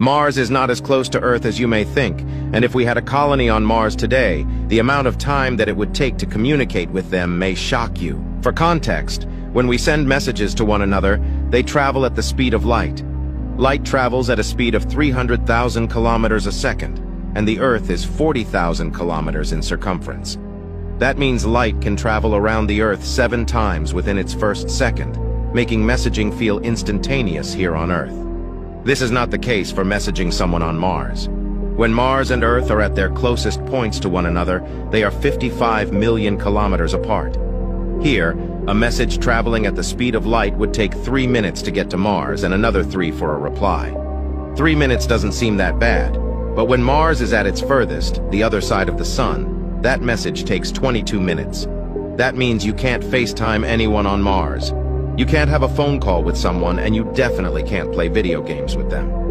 Mars is not as close to Earth as you may think, and if we had a colony on Mars today, the amount of time that it would take to communicate with them may shock you. For context, when we send messages to one another, they travel at the speed of light. Light travels at a speed of 300,000 kilometers a second, and the Earth is 40,000 kilometers in circumference. That means light can travel around the Earth 7 times within its first second, making messaging feel instantaneous here on Earth. This is not the case for messaging someone on Mars. When Mars and Earth are at their closest points to one another, they are 55 million kilometers apart. Here, a message traveling at the speed of light would take 3 minutes to get to Mars and another 3 for a reply. 3 minutes doesn't seem that bad, but when Mars is at its furthest, the other side of the sun, that message takes 22 minutes. That means you can't FaceTime anyone on Mars. You can't have a phone call with someone, and you definitely can't play video games with them.